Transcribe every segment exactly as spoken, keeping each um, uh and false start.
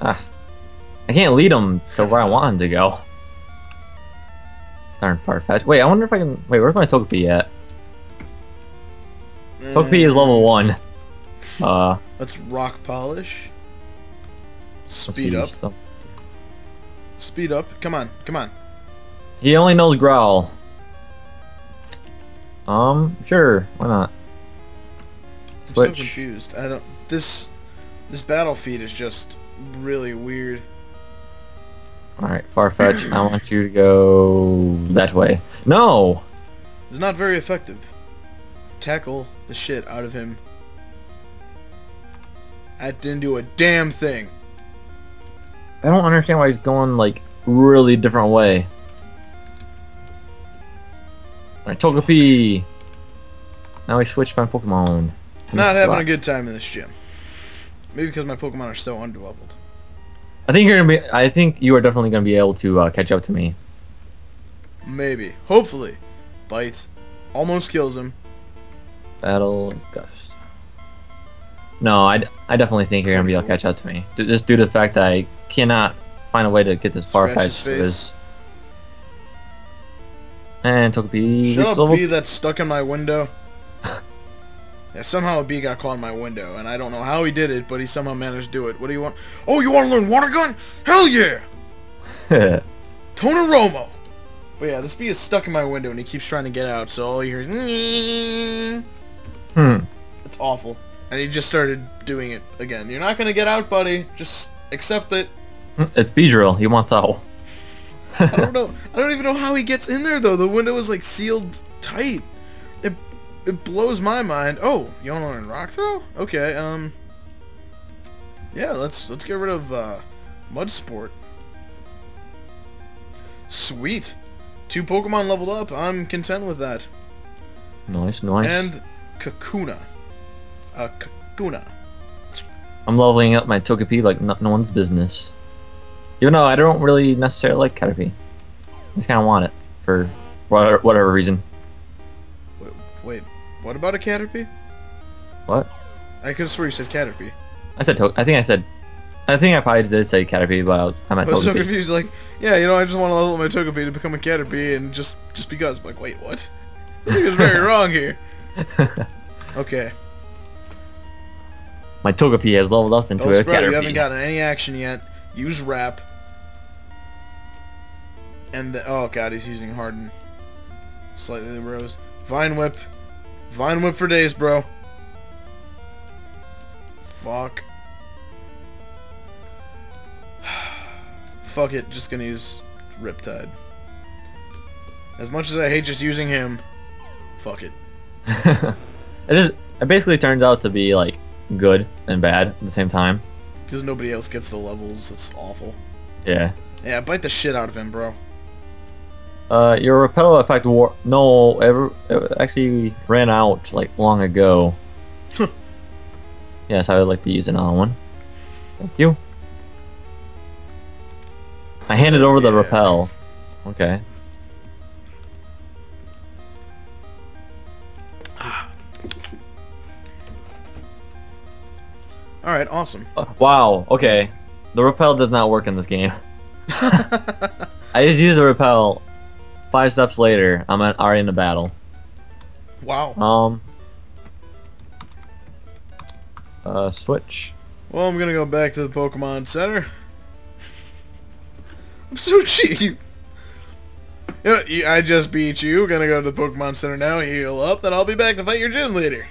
Ah, I can't lead him to where I want him to go. Darn Farfetch'd. Wait, I wonder if I can... Wait, where's my Togepi at? Mm. Togepi is level one. Uh, Let's rock polish. Speed up. Some... Speed up. Come on. Come on. He only knows Growl. Um, sure. Why not? Switch. I'm so confused. I don't... This... This battle feed is just really weird. Alright, Farfetch'd, I want you to go that way. No! It's not very effective. Tackle the shit out of him. I didn't do a damn thing. I don't understand why he's going, like, really different way. Alright, Togepi! Now I switched my Pokemon. Not having a good time in this gym. Maybe because my Pokemon are so underleveled. I think you're gonna be. I think you are definitely gonna be able to uh, catch up to me. Maybe, hopefully, bite almost kills him. Battle Gust. No, I, I definitely think you're gonna be able to catch up to me. Just due to the fact that I cannot find a way to get this Farfetch'd. And took a bee. Shut up, bee that's stuck in my window. Yeah, somehow a bee got caught in my window, and I don't know how he did it, but he somehow managed to do it. What do you want? Oh, you want to learn Water Gun? Hell yeah! Tonoromo! But yeah, this bee is stuck in my window, and he keeps trying to get out, so all you hear is... Hmm. It's awful. And he just started doing it again. You're not going to get out, buddy. Just accept it. It's Beedril. He wants out. I don't know. I don't even know how he gets in there, though. The window is, like, sealed tight. It... It blows my mind. Oh, you want to learn Rock Throw? Okay, um... Yeah, let's let's get rid of uh, Mud Sport. Sweet. Two Pokemon leveled up. I'm content with that. Nice, nice. And Kakuna. Uh, Kakuna. I'm leveling up my Togepi like no, no one's business. Even though I don't really necessarily like Caterpie. I just kind of want it for whatever, whatever reason. Wait, what about a Caterpie? What? I could have sworn you said Caterpie. I said to I think I said... I think I probably did say Caterpie, but I, was, I meant Togepi. I was so confused, like, yeah, you know, I just want to level up my Togepi to become a Caterpie, and just just because. I'm like, wait, what? I think it's very wrong here. Okay. My Togepi has leveled up into Bellsprout, a Caterpie. You haven't gotten any action yet. Use Wrap. And the... Oh, God, he's using Harden. Slightly rose. Vine Whip. Vine Whip for days, bro. Fuck. Fuck it, just gonna use Riptide. As much as I hate just using him, fuck it. It just, it basically turns out to be, like, good and bad at the same time. Because nobody else gets the levels, it's awful. Yeah. Yeah, bite the shit out of him, bro. Uh, your repel effect war- no, ever it actually ran out, like, long ago. Yes, I would like to use another one. Thank you. I handed over the yeah. repel. Okay. Alright, awesome. Uh, wow, okay. The repel does not work in this game. I just used the repel. Five steps later, I'm already in the battle. Wow. Um. Uh, switch. Well, I'm gonna go back to the Pokemon Center. I'm so cheap. You know, I just beat you. Gonna go to the Pokemon Center now, heal up, then I'll be back to fight your gym leader.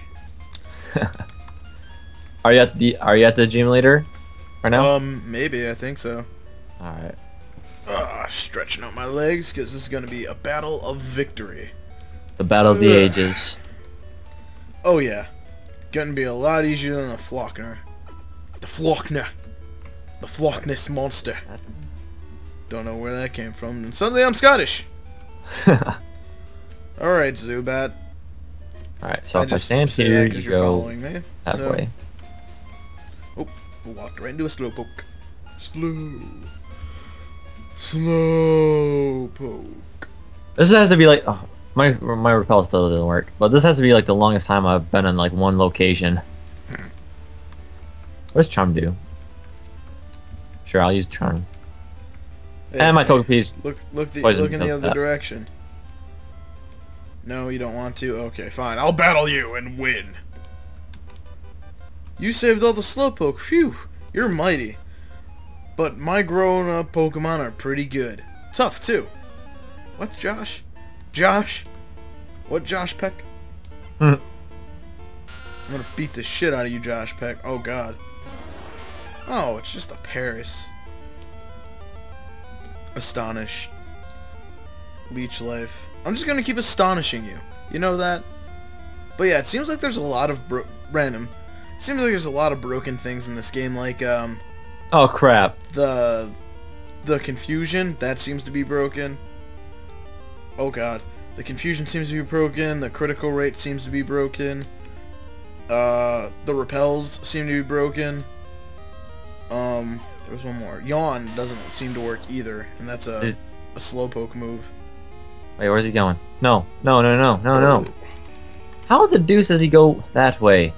Are you at the Are you at the gym leader right now? Um, maybe I think so. All right. Uh, stretching out my legs because this is going to be a battle of victory. The battle of the Ugh. ages. Oh yeah. Going to be a lot easier than the Flockner. The Flockner. The Flockness monster. Don't know where that came from. And suddenly I'm Scottish. Alright, Zubat. Alright, so I if I stand here, you go that so. way. Oh, walked right into a Slowpoke. Slow. Slowpoke. This has to be like oh, my my repel still doesn't work, but this has to be like the longest time I've been in like one location. What does Charm do? Sure, I'll use Charm. Hey, and my hey, Togepi is Look, look, the, look in the other that. direction. No, you don't want to? Okay, fine. I'll battle you and win. You saved all the Slowpoke. Phew. You're mighty. But my grown-up Pokemon are pretty good. Tough, too. What, Josh? Josh? What, Josh Peck? Hmm. I'm gonna beat the shit out of you, Josh Peck. Oh, God. Oh, it's just a Paris. Astonish. Leech Life. I'm just gonna keep astonishing you. You know that? But yeah, it seems like there's a lot of bro- random. It seems like there's a lot of broken things in this game, like, um... oh, crap. The... The confusion, that seems to be broken. Oh, God. The confusion seems to be broken. The critical rate seems to be broken. Uh, the repels seem to be broken. Um, there was one more. Yawn doesn't seem to work either, and that's a, Is... a Slowpoke move. Wait, where's he going? No, no, no, no, no, no. How the deuce does he go that way?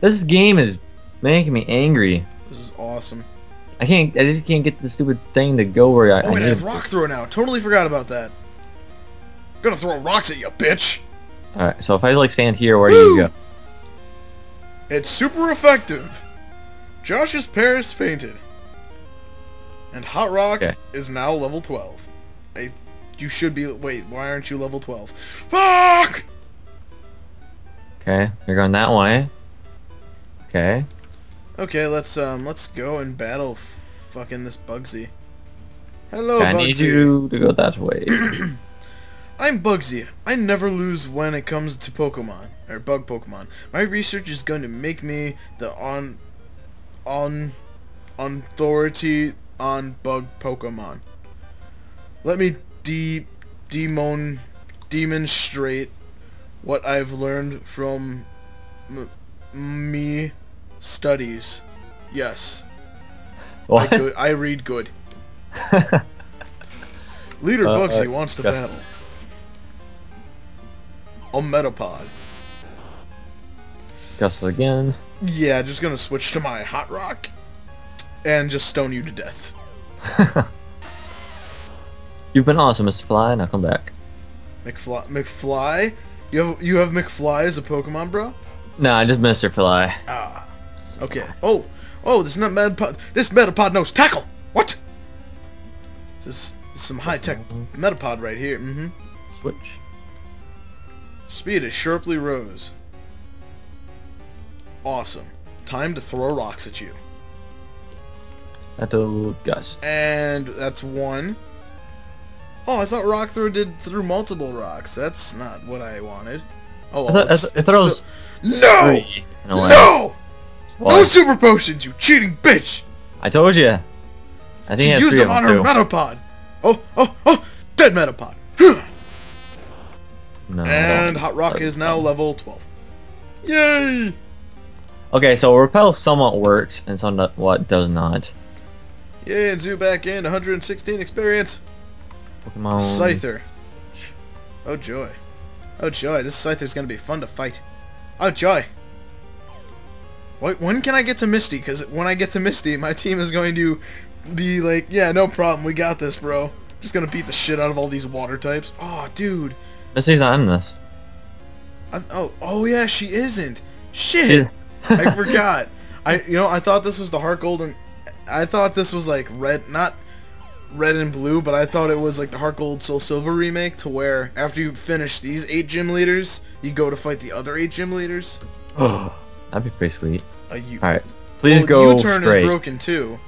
This game is making me angry. This is awesome. I can't. I just can't get the stupid thing to go where I. Oh, and I have Rock Throw now. Totally forgot about that. I'm gonna throw rocks at you, bitch. All right. So if I like stand here, where Woo! do you go? It's super effective. Josh's Paris fainted, and Hot Rock okay. is now level twelve. I. You should be. Wait. Why aren't you level twelve? Fuck. Okay. You're going that way. Okay. Okay, let's um, let's go and battle fucking this Bugsy. Hello, I Bugsy. I need you to go that way. I'm Bugsy. I never lose when it comes to Pokemon or bug Pokemon. My research is going to make me the on, on, authority on bug Pokemon. Let me de demon demonstrate what I've learned from. M me studies. Yes. What? I, go I read good. Leader uh, Bugsy uh, wants to battle. A Metapod. Gust again. Yeah, just gonna switch to my Hot Rock and just stone you to death. You've been awesome, Mister Fly. Now come back. McFly? McFly? You have, you have McFly as a Pokemon, bro? Nah, just Mister Fly. Ah, okay. Oh, oh, this not Metapod. This Metapod knows Tackle. What? This is some high-tech Metapod right here. Mm-hmm. Switch. Speed is sharply rose. Awesome. Time to throw rocks at you. That's a Gust. And that's one. Oh, I thought Rock Throw did through multiple rocks. That's not what I wanted. Oh, well, I thought, it's, I thought it's I was no! Three, no! What? No super potions, you cheating bitch! I told you. I think she I used them on her Metapod. Oh, oh, oh! Dead Metapod. No, and Hot Rock is now fun. level twelve. Yay! Okay, so Repel somewhat works and somewhat does not. Yay! And Zubat in one hundred sixteen experience. Pokemon Scyther. Oh joy. Oh joy, this Scyther's gonna be fun to fight. Oh joy! Wait, when can I get to Misty? Because when I get to Misty, my team is going to be like, yeah, no problem, we got this, bro. Just gonna beat the shit out of all these water types. Oh, dude. Misty's not in this. I, oh, oh yeah, she isn't. Shit! I forgot. I, you know, I thought this was the Heart Gold and... I thought this was like red, not... Red and Blue, but I thought it was like the Heart Gold Soul Silver remake, to where after you finish these eight gym leaders, you go to fight the other eight gym leaders. Oh, that'd be pretty sweet. Uh, you, All right, please well, go. U-turn is broken too.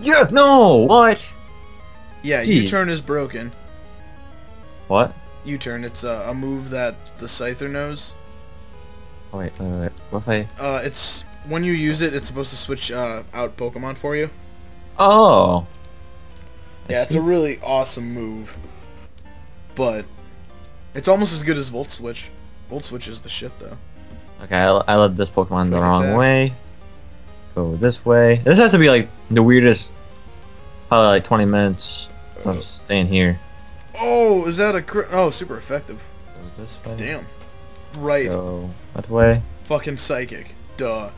Yeah. No. What? Yeah. U-turn is broken. What? U-turn. It's uh, a move that the Scyther knows. Oh, wait, wait, wait. What if I? Uh, it's when you use it, it's supposed to switch uh, out Pokemon for you. Oh. Yeah, it's a really awesome move, but it's almost as good as Volt Switch. Volt Switch is the shit, though. Okay, I, I led this Pokemon the wrong way. Go this way. This has to be, like, the weirdest, probably, like, twenty minutes of staying here. Oh, is that a crit? Oh, super effective. Go this way. Damn. Right. Go that way. Fucking Psychic. Duh.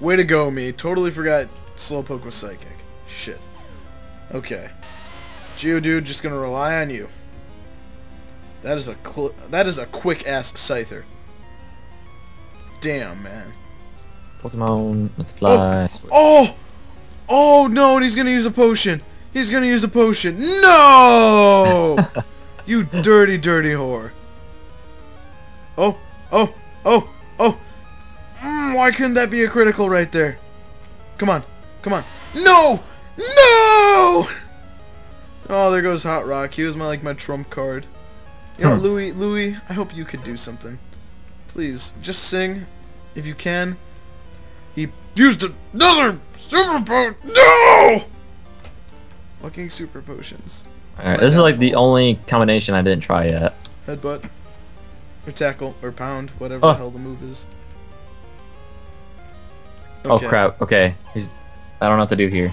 Way to go, me. Totally forgot Slowpoke was Psychic. Shit. Okay. Geodude, just gonna rely on you. That is a cl that is a quick-ass Scyther. Damn, man. Pokemon, let's fly. Oh! Oh! Oh, no, and he's gonna use a potion. He's gonna use a potion. No! You dirty, dirty whore. Oh! Oh! Oh! Oh! Mm, why couldn't that be a critical right there? Come on. Come on. No! No! Oh, there goes Hot Rock. He was my like my trump card. You know, Louie, Louie, I hope you could do something. Please, just sing, if you can. He used another super potion. No! Fucking super potions. Alright, this is like the only combination I didn't try yet. Headbutt, or tackle, or pound, whatever oh. the hell the move is. Okay. Oh crap! Okay, he's. I don't know what to do here.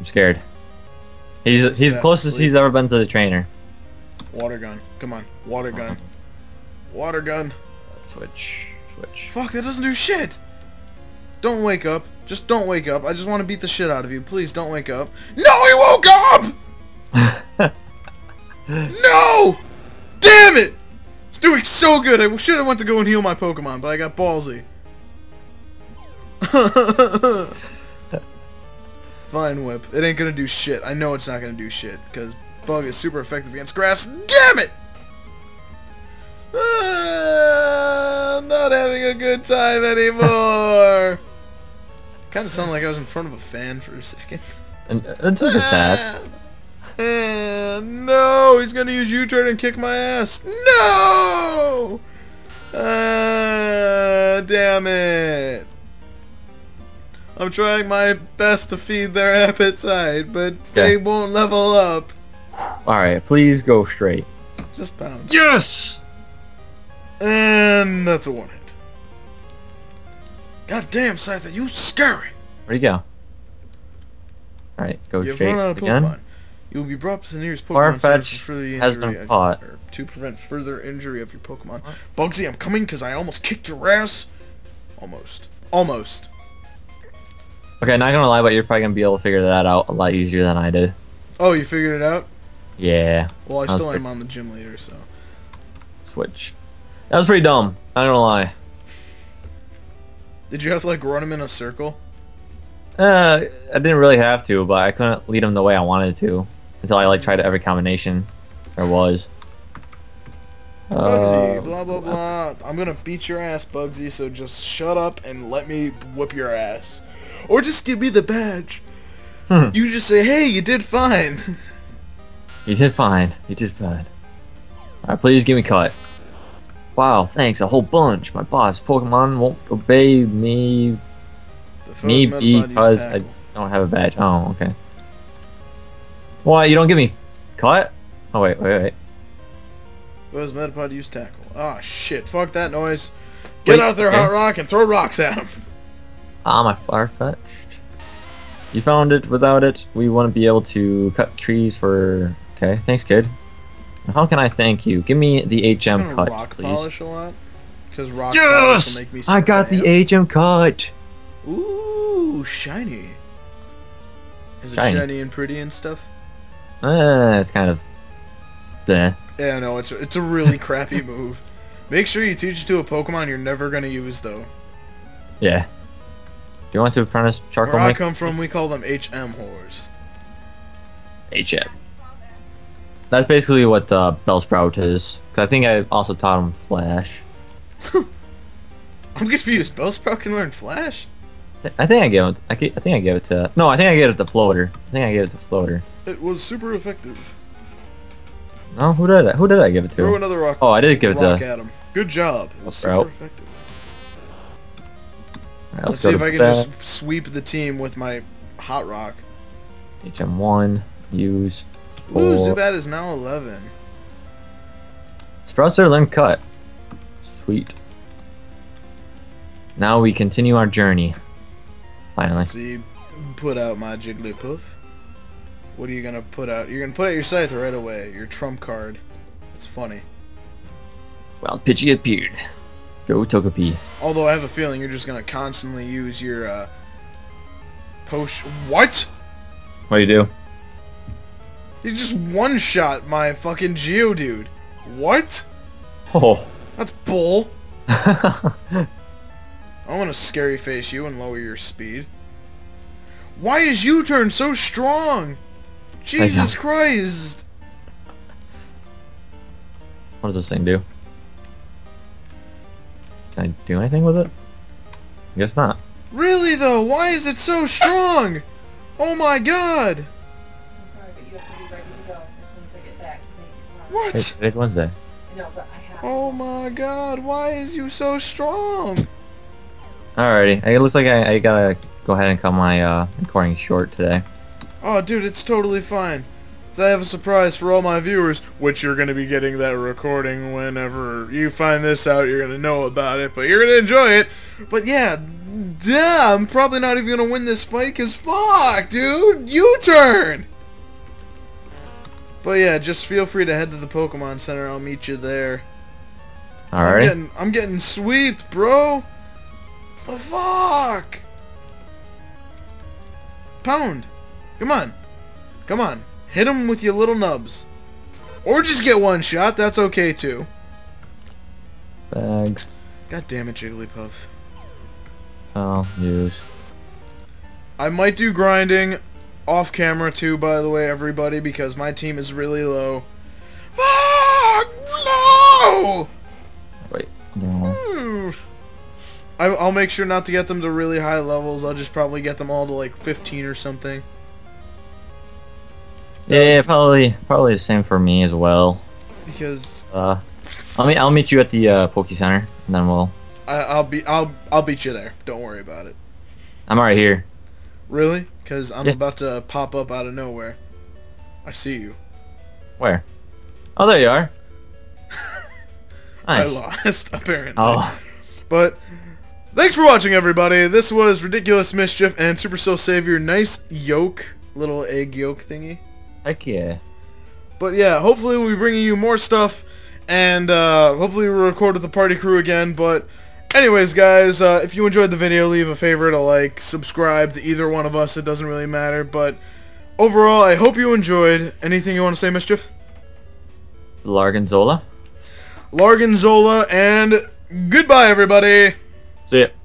I'm scared. He's he's, he's closest asleep. He's ever been to the trainer. Water gun. Come on. Water gun. Water gun. Switch. Switch. Fuck, that doesn't do shit! Don't wake up. Just don't wake up. I just want to beat the shit out of you. Please don't wake up. No, he woke up! No! Damn it! It's doing so good. I should have went to go and heal my Pokemon, but I got ballsy. Vine Whip. It ain't gonna do shit. I know it's not gonna do shit, because... Bug is super effective against grass. Damn it! Uh, I'm not having a good time anymore. Kind of sounded like I was in front of a fan for a second. And uh, just a ah, ah, no, he's gonna use U-turn and kick my ass. No! Uh, damn it! I'm trying my best to feed their appetite, but yeah. they won't level up. Alright, please go straight. Just pound. Yes! And that's a one hit. God damn, Scyther, you scary! Where'd you go? Alright, go You've straight run out of again. Pokemon. You will be brought to the nearest Pokemon Farfetch'd for the has been caught. To prevent further injury of your Pokemon. What? Bugsy, I'm coming because I almost kicked your ass. Almost. Almost. Okay, not gonna lie, but you're probably gonna be able to figure that out a lot easier than I did. Oh, you figured it out? Yeah. Well, I still am on the gym leader, so. Switch. That was pretty dumb. I don't lie. Did you have to, like, run him in a circle? Uh, I didn't really have to, but I couldn't lead him the way I wanted to. Until I, like, tried every combination there was. Bugsy, uh, blah, blah, blah. I'm gonna beat your ass, Bugsy, so just shut up and let me whip your ass. Or just give me the badge. Hmm. You just say, hey, you did fine. You did fine. You did fine. Alright, please give me cut. Wow, thanks, a whole bunch. My boss, Pokemon, won't obey me. Me because I don't have a badge. Oh, okay. Why, you don't give me cut? Oh, wait, wait, wait. Does Metapod use tackle? Ah, shit, fuck that noise. Get wait, out there, okay. Hot Rock, and throw rocks at him. Ah, my Farfetch'd. You found it. Without it, we wouldn't be able to cut trees for... Okay, thanks, kid. How can I thank you? Give me the H M cut, rock please. Polish a lot, because rock yes! polish will make me. I got the hands. H M cut. Ooh, shiny. Is shiny. It shiny and pretty and stuff? Uh, it's kind of. Bleh. Yeah, no, it's it's a really crappy move. Make sure you teach it to a Pokemon you're never gonna use though. Yeah. Do you want to apprentice charcoal? Where I come from, we call them H M whores. H M. That's basically what uh, Bellsprout is. Cause I think I also taught him Flash. I'm confused. Bellsprout can learn Flash? I think I gave it. I think I gave it to. No, I think I gave it to Floater. I think I gave it to Floater. It was super effective. No, who did I? Who did I give it to? Throw another rock. Oh, I did give it to. Rock at him. Good job. It was super effective. Right, let's, let's see if I can back. just sweep the team with my hot rock. H M one, use. Four. Ooh, Zubat is now eleven. Sprouts are learn cut. Sweet. Now we continue our journey. Finally. So you put out my Jigglypuff. What are you gonna put out? You're gonna put out your Scyther right away, your trump card. It's funny. Well, Pidgey appeared. Go Togepi. Although I have a feeling you're just gonna constantly use your uh, Potion. What? What do you do? You just one-shot my fucking Geodude. What? Oh. That's bull. I want to scary face you and lower your speed. Why is U-turn so strong? Jesus Christ! What does this thing do? Can I do anything with it? I guess not. Really though, why is it so strong? Oh my god! I'm sorry, but you have to be ready to go as soon as I get back. What? It's, it's Wednesday. No, but I have. Oh my god, why is you so strong? Alrighty, it looks like I, I gotta go ahead and cut my uh, recording short today. Oh dude, it's totally fine. So I have a surprise for all my viewers, which you're gonna be getting that recording whenever you find this out. You're gonna know about it, but you're gonna enjoy it. But yeah, duh, I'm probably not even gonna win this fight, cause fuck, dude, U-turn. But yeah, just feel free to head to the Pokemon Center. I'll meet you there. All right. I'm getting, I'm getting sweeped, bro. The fuck. Pound. Come on. Come on. Hit him with your little nubs. Or just get one shot. That's okay, too. Bags. God damn it, Jigglypuff. Oh, yes. I might do grinding off camera, too, by the way, everybody, because my team is really low. Fuck! No! Wait. No. I'll make sure not to get them to really high levels. I'll just probably get them all to, like, fifteen or something. Yeah, yeah, probably, probably the same for me as well. Because uh, I'll meet, I'll meet you at the uh, Poke Center, and then we'll. I, I'll be, I'll, I'll beat you there. Don't worry about it. I'm already here. Really? Because I'm yeah. about to pop up out of nowhere. I see you. Where? Oh, there you are. Nice. I lost apparently. Oh. But thanks for watching, everybody. This was Ridiculous Mischief and Super Soul Savior. Nice yolk, little egg yolk thingy. Heck yeah. But yeah, hopefully we'll be bringing you more stuff, and uh, hopefully we'll record with the party crew again. But anyways, guys, uh, if you enjoyed the video, leave a favorite, a like, subscribe to either one of us. It doesn't really matter. But overall, I hope you enjoyed. Anything you want to say, Mischief? Largonzola. Largonzola, and goodbye, everybody. See ya.